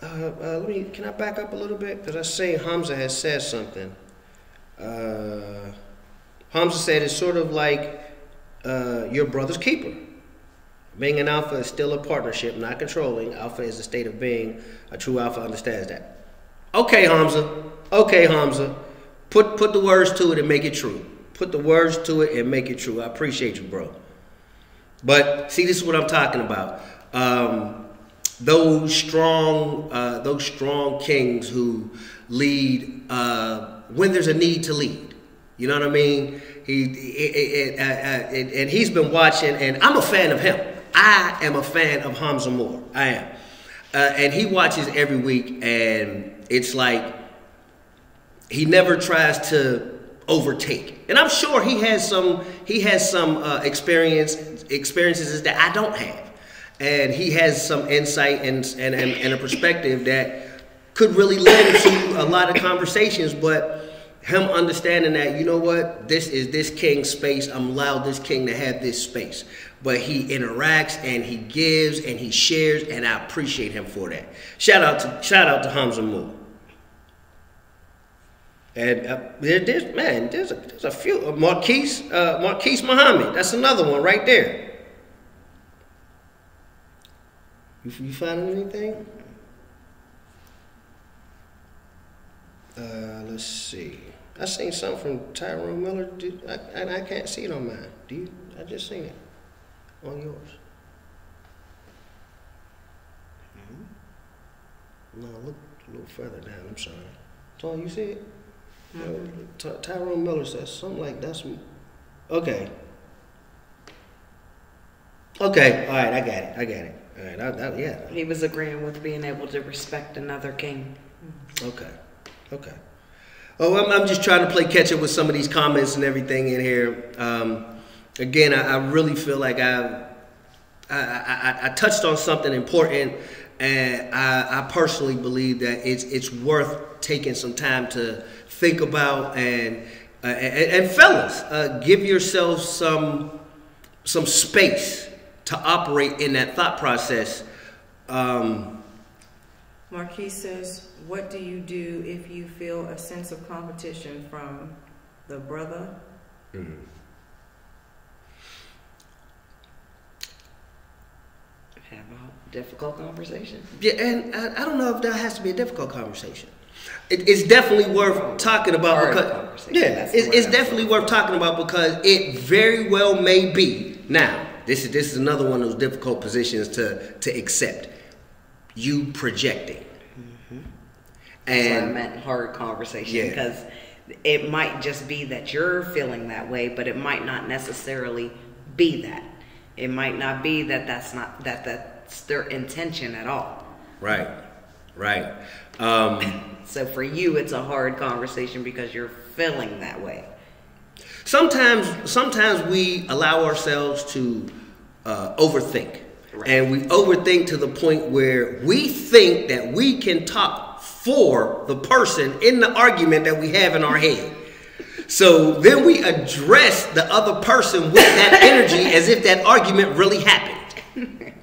Uh, uh, let me. Can I back up a little bit? Because I say Hamza has said something. Uh, Hamza said it's sort of like uh, your brother's keeper. Being an alpha is still a partnership, not controlling. Alpha is a state of being. A true alpha understands that. Okay, Hamza. Okay, Hamza. Put, put the words to it and make it true. Put the words to it and make it true. I appreciate you, bro. But see, this is what I'm talking about. Um, those strong, uh, those strong kings who lead uh, when there's a need to lead. You know what I mean? He it, it, it, uh, it, and he's been watching, and I'm a fan of him. I am a fan of Hamza Moore. I am, uh, and he watches every week, and it's like he never tries to overtake. And I'm sure he has some he has some uh, experience experiences that I don't have, and he has some insight and and and, and a perspective that could really lead to a lot of conversations, but. Him understanding that, you know what, this is this king's space. I'm allowed this king to have this space. But he interacts and he gives and he shares, and I appreciate him for that. Shout out to shout out to Hamza Moore. And uh, there, there's man, there's a, there's a few. Uh, Marquise uh, Marquise Muhammad, that's another one right there. You, you finding anything? Uh, let's see. I seen something from Tyrone Miller. Did, I, I, I can't see it on mine. Do you? I just seen it on yours. Mm-hmm. No, look a little further down. I'm sorry. Tom, you see it? Mm-hmm. Ty Tyrone Miller says something like that's. Okay. Okay. All right. I got it. I got it. All right. I, I, yeah. He was agreeing with being able to respect another king. Okay. Okay. Oh, I'm, I'm just trying to play catch up with some of these comments and everything in here. Um, again, I, I really feel like I, I, I, I touched on something important, and I, I personally believe that it's it's worth taking some time to think about. And uh, and, and fellas, uh, give yourself some some space to operate in that thought process. Um, Marquise says, what do you do if you feel a sense of competition from the brother? Mm-hmm. Have a difficult conversation. Yeah, and I, I don't know if that has to be a difficult conversation. It, it's definitely worth talking about. Because, yeah, it's, it's definitely worth talking about because it very well may be. Now, this is, this is another one of those difficult positions to, to accept. You projecting. And so I meant hard conversation, because yeah. it might just be that you're feeling that way, but it might not necessarily be that. It might not be that that's not that that's their intention at all. Right, right. Um, so for you, it's a hard conversation because you're feeling that way. Sometimes, sometimes we allow ourselves to uh, overthink, right. and we overthink to the point where we think that we can talk for the person in the argument that we have in our head. So then we address the other person with that energy as if that argument really happened.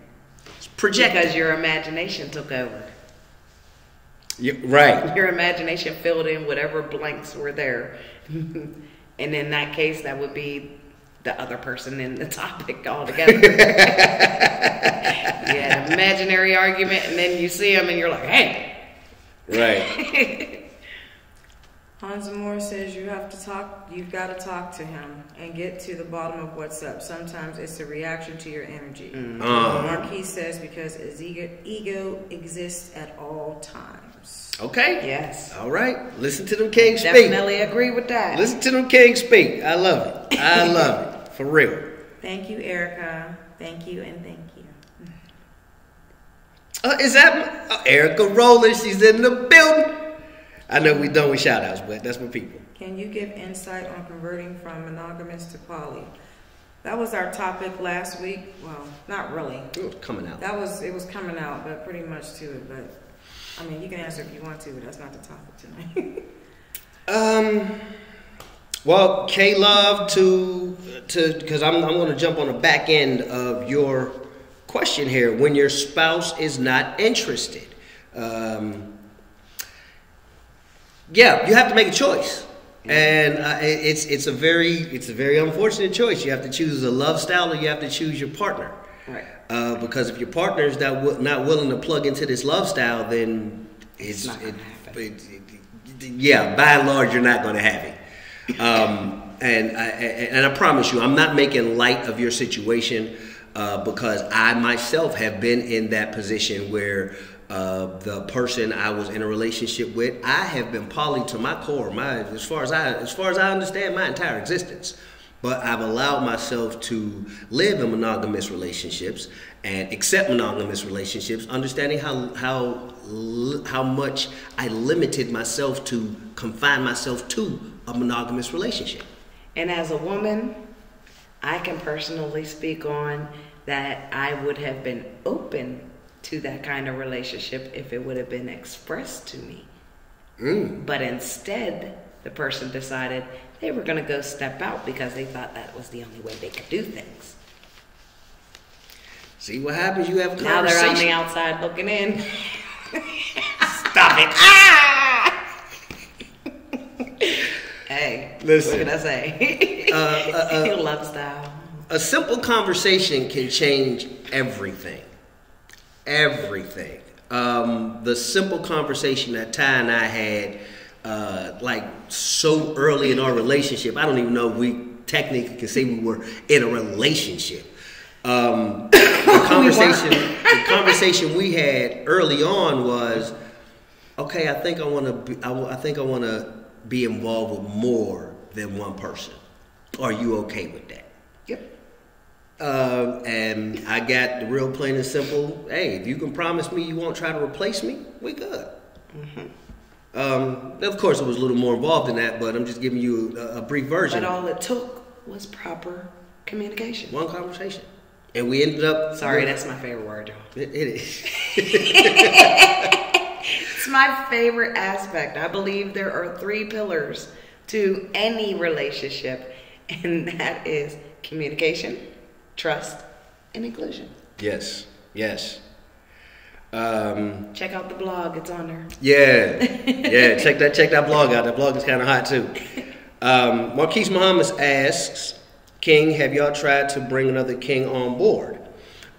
It's projected. Because your imagination took over. Yeah, right. Your imagination filled in whatever blanks were there. And in that case, that would be the other person in the topic altogether. You had an imaginary argument, and then you see them, and you're like, hey. Right. Hamza Moore says you have to talk, you've got to talk to him and get to the bottom of what's up. Sometimes it's a reaction to your energy. Mm-hmm. um. Marquise says because his ego, ego exists at all times. Okay. Yes. All right. Listen to them kings speak. Definitely agree with that. Listen to them kings speak. I love it. I love it. For real. Thank you, Erica. Thank you and thank you. Uh, is that uh, Erica Rowland? She's in the building. I know we done with shout outs, but that's my people. Can you give insight on converting from monogamous to poly? That was our topic last week. Well, not really. It was coming out. That was, it was coming out, but pretty much to it. But, I mean, you can answer if you want to, but that's not the topic tonight. um, well, K-Love, to, to, because I'm, I'm going to jump on the back end of your question here. When your spouse is not interested. Um... Yeah, you have to make a choice, and uh, it's it's a very it's a very unfortunate choice. You have to choose a love style, or you have to choose your partner. Right. Uh, because if your partner is not not willing to plug into this love style, then it's, it's not gonna it, it, it, it, yeah. By and large, you're not going to have it. Um, and I, and I promise you, I'm not making light of your situation, uh, because I myself have been in that position where. Uh, the person I was in a relationship with, I have been poly to my core, my as far as I as far as I understand, my entire existence. But I've allowed myself to live in monogamous relationships and accept monogamous relationships, understanding how how how much I limited myself to confine myself to a monogamous relationship. And as a woman, I can personally speak on that. I would have been open to that kind of relationship if it would have been expressed to me. Mm. But instead, the person decided they were going to go step out because they thought that was the only way they could do things. See what happens? You have a conversation. Now they're on the outside looking in. Stop it. Ah! Hey, listen. What can I say? uh, uh, uh, Love style. A simple conversation can change everything. Everything. Um, the simple conversation that Ty and I had, uh, like so early in our relationship, I don't even know if we technically can say we were in a relationship. Um, the conversation, the conversation we had early on was, okay, I think I want to, I, I think I want to be involved with more than one person. Are you okay with that? Yep. Uh, and I got the real plain and simple, hey, if you can promise me you won't try to replace me, we good. Mm-hmm. um, of course, it was a little more involved than that, but I'm just giving you a, a brief version. But all it took was proper communication. One conversation. And we ended up... Sorry, that's my favorite word, y'all. It, it is. It's my favorite aspect. I believe there are three pillars to any relationship, and that is communication, trust, and inclusion. Yes, yes. Um, check out the blog; it's on there. Yeah, yeah. Check that. Check that blog out. That blog is kind of hot too. Um, Marquise Muhammad asks, "King, have y'all tried to bring another king on board?"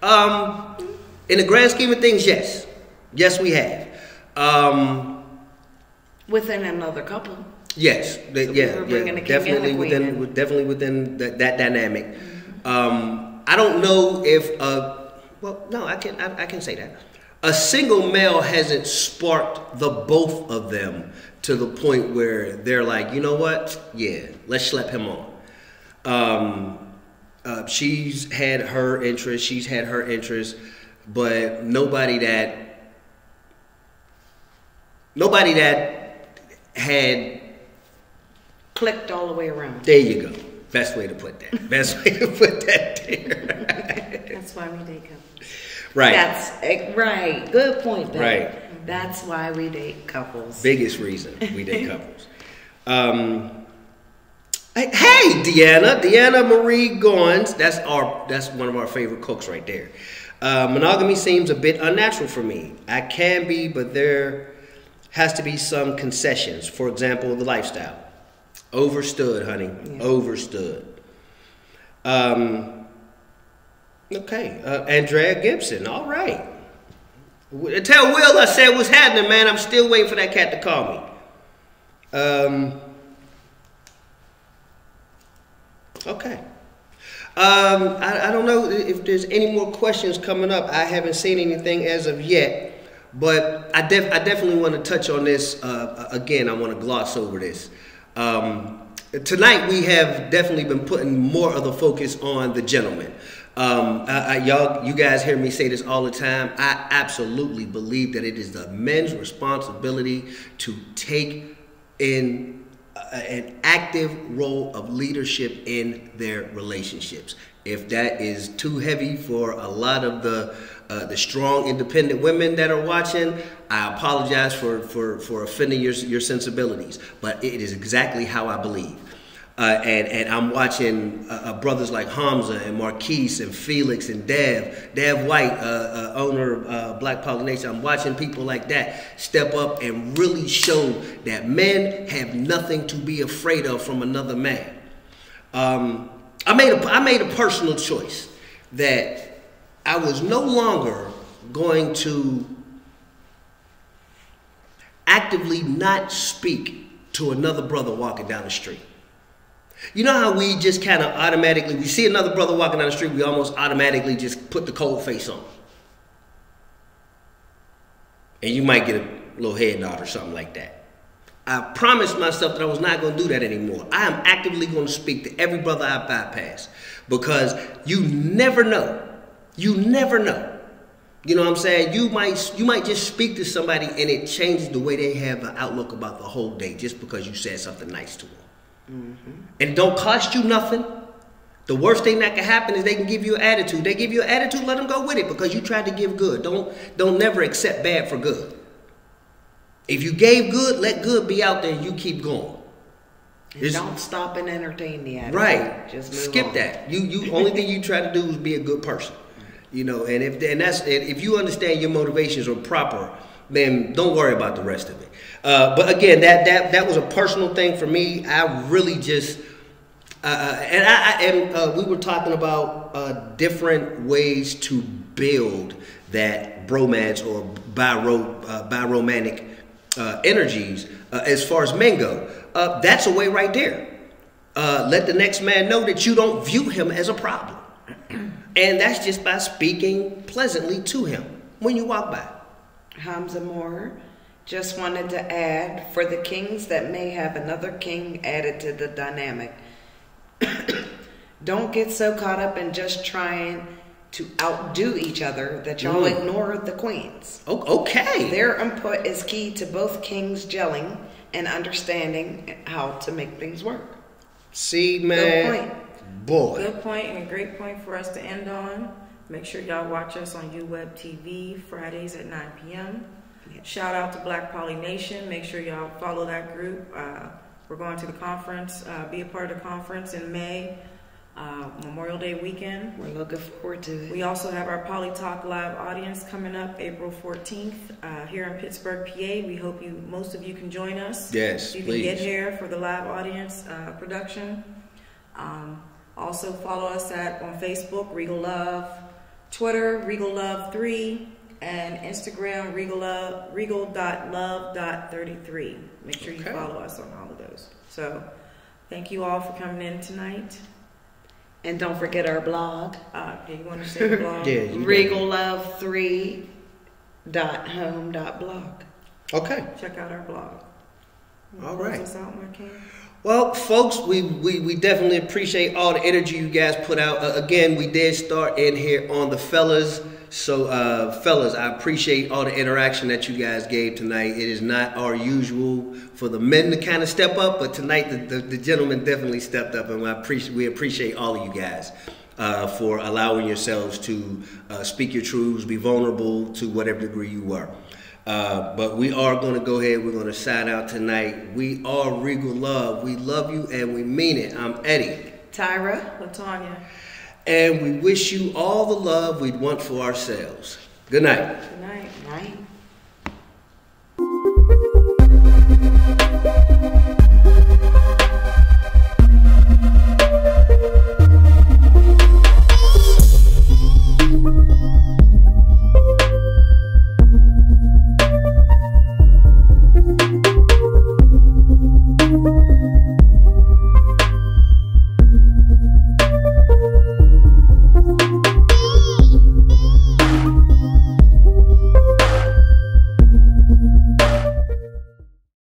Um, in the grand scheme of things, yes, yes, we have. Um, Within another couple. Yes. They, so yeah. We were yeah a king definitely and a within. And... Definitely within that, that dynamic. Um, I don't know if, uh, well, no, I can, I, I can say that. a single male hasn't sparked the both of them to the point where they're like, you know what? Yeah, let's slap him on. Um, uh, she's had her interest. She's had her interest, but nobody that, nobody that had clicked all the way around. There you go. Best way to put that. Best way to put that there. That's why we date couples. Right. That's right. Good point, Doug. Right. That's why we date couples. Biggest reason we date couples. Um, hey, Deanna, Deanna Marie Goins. That's our. That's one of our favorite cooks right there. Uh, monogamy seems a bit unnatural for me. I can be, but there has to be some concessions. For example, the lifestyle. Overstood, honey. Yeah. Overstood. Um, okay. Uh, Andrea Gibson. All right. Tell Will I said what's happening, man. I'm still waiting for that cat to call me. Um, okay. Um, I, I don't know if there's any more questions coming up. I haven't seen anything as of yet. But I, def I definitely want to touch on this. Uh, again, I want to gloss over this. Um, tonight we have definitely been putting more of the focus on the gentleman. Um, y'all, you guys hear me say this all the time. I absolutely believe that it is the men's responsibility to take in a, an active role of leadership in their relationships. If that is too heavy for a lot of the uh, the strong, independent women that are watching, I apologize for for, for offending your your sensibilities. But it is exactly how I believe, uh, and and I'm watching uh, brothers like Hamza and Marquise and Felix and Dev, Dev White, uh, uh, owner of uh, Black Pollination. I'm watching people like that step up and really show that men have nothing to be afraid of from another man. Um, I made, a, I made a personal choice that I was no longer going to actively not speak to another brother walking down the street. You know how we just kind of automatically, we see another brother walking down the street, we almost automatically just put the cold face on. And you might get a little head nod or something like that. I promised myself that I was not going to do that anymore. I am actively going to speak to every brother I bypass, because you never know. You never know. You know what I'm saying? You might, you might just speak to somebody and it changes the way they have an outlook about the whole day just because you said something nice to them. Mm-hmm. And it don't cost you nothing. The worst thing that can happen is they can give you an attitude. They give you an attitude, let them go with it because you tried to give good. Don't, don't never accept bad for good. If you gave good, let good be out there and you keep going. Just, don't stop and entertain the attitude. Right. Just move Skip on. that. You you only thing you try to do is be a good person. You know, and if and that's if you understand your motivations are proper, then don't worry about the rest of it. Uh, but again, that that that was a personal thing for me. I really just uh, and I, I and uh, we were talking about uh, different ways to build that bromance or biro uh, biromantic Uh, energies uh, as far as men go. Uh, that's a way right there. Uh, let the next man know that you don't view him as a problem. And that's just by speaking pleasantly to him when you walk by. Hamza Moore just wanted to add, for the kings that may have another king added to the dynamic, don't get so caught up in just trying to outdo each other that y'all mm. ignore the queens. Okay. Their input is key to both kings gelling and understanding how to make things work. See, man. Good point. Boy. Good point and a great point for us to end on. Make sure y'all watch us on UWeb T V Fridays at nine P M Yes. Shout out to Black Poly Nation. Make sure y'all follow that group. Uh, we're going to the conference. Uh, be a part of the conference in May. Uh, Memorial Day weekend. We're looking forward to it. We also have our Poly Talk live audience coming up April fourteenth uh, here in Pittsburgh, P A. We hope you, most of you can join us. Yes, you can please. Get here for the live audience uh, production. Um, also follow us at on Facebook, Regal Love, Twitter, Regal Love three, and Instagram, Regal Love, Regal dot Love dot thirty-three. Make sure okay. you follow us on all of those. So thank you all for coming in tonight. And don't forget our blog. Uh, do you want to say the blog? Yeah, RegalLove three Regal Love three dot home dot blog. Okay. Check out our blog. All right. Close us out, Marquise. Well, folks, we, we, we definitely appreciate all the energy you guys put out. Uh, again, we did start in here on the fellas. So, uh, fellas, I appreciate all the interaction that you guys gave tonight. It is not our usual for the men to kind of step up, but tonight the, the, the gentlemen definitely stepped up, and I appreciate, we appreciate all of you guys uh, for allowing yourselves to uh, speak your truths, be vulnerable to whatever degree you were. Uh, but we are going to go ahead. We're going to sign out tonight. We are Regal Love. We love you and we mean it. I'm Eddie. Tyra. LaTanya. And we wish you all the love we'd want for ourselves. Good night. Good night. Night.